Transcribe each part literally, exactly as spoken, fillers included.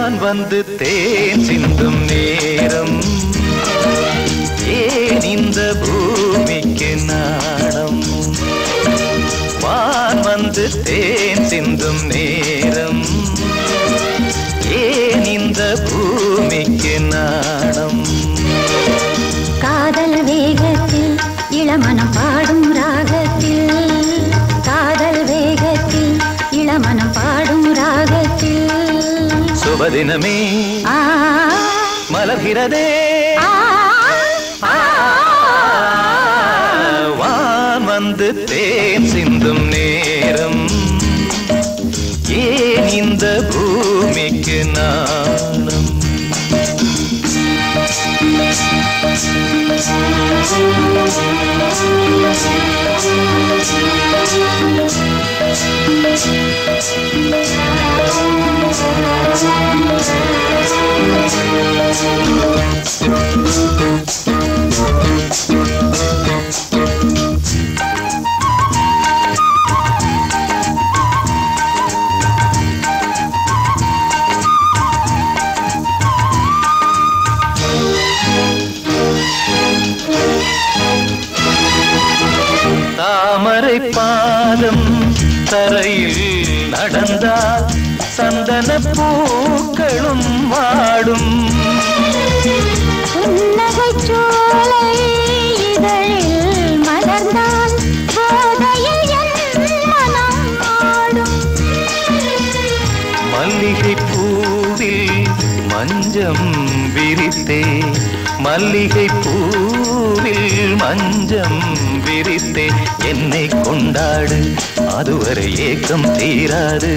வான் வந்து தேன் சிந்தும் நேரம் ஏன் இந்த பூமிக்கு நாணம். வான் வந்து தேன் சிந்தும் நேரம் ஏன் இந்த பூமிக்கு நாணம். காதல் வேகத்தில் இளமனம் பாடும் ராகத்தில், காதல் வேகத்தில் இளமனம் பாடும் ராகத்தில் சுபதினமே மலர்கிறதே வான் வந்து தேன் சிந்தும் நேரம் ஏன் இந்த பூமிக்கு நாணம். தாமரை பாதம் தரையில் நடந்தால் சந்தன பூக்களும் வாடும், புன்னகைச் சோலை இதழில் மலர்ந்தால் போதையில் என் மனம் ஆடும், மல்லிகை பூவில் மஞ்சம் விரித்தே மல்லிகை பூவில் மஞ்சம் விரித்தே என்னை கொண்டாடு அதுவரை ஏக்கம் தீராது,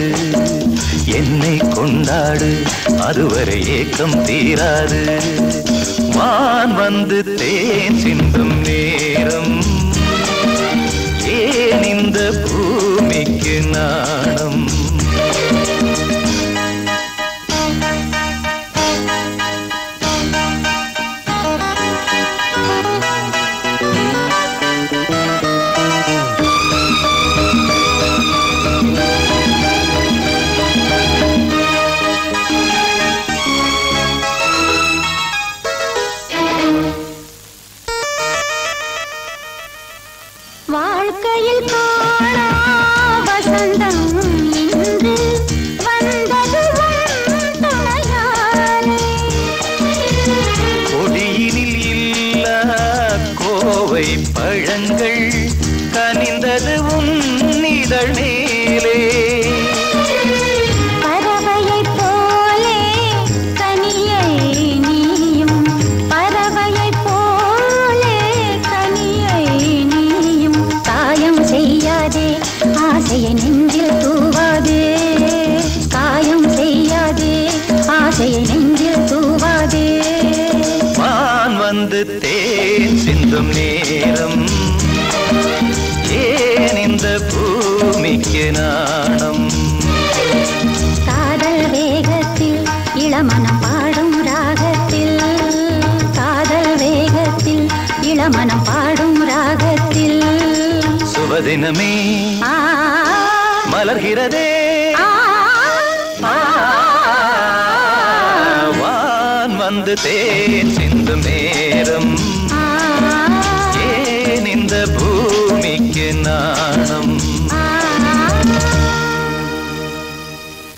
என்னை கொண்டாடு அதுவரை ஏக்கம் தீராது. வான் வந்து தேன் சிந்தும் நேரம் ஏன் இந்த பூமிக்கு நாணம். வாழ்க்கையில் காணா வசந்தம் இன்று வந்தது தலையாலே, கொடியினில் இல்லா கோவை பழங்கள் கனிந்தது உன் இதழ் மேலே, பறவையைப் போலே கனியை நீயும் பறவையைப் போலே கனியை நீயும் காயம் செய்யாதே ஆசையை நெஞ்சில் தூவாதே, காயம் செய்யாதே ஆசையை நெஞ்சில் தூவாதே. வான் வந்து தேன் சிந்தும் நேரம் ஏன் இந்த பூமிக்கு நாணம். காதல் வேகத்தில் இளமனம் பாடும் ராகத்தில், காதல் வேகத்தில் இளமனம் பாடும் ராகத்தில் சுபதினமே மலர்கிறதே வான் வந்து தேன் சிந்தும் நேரம்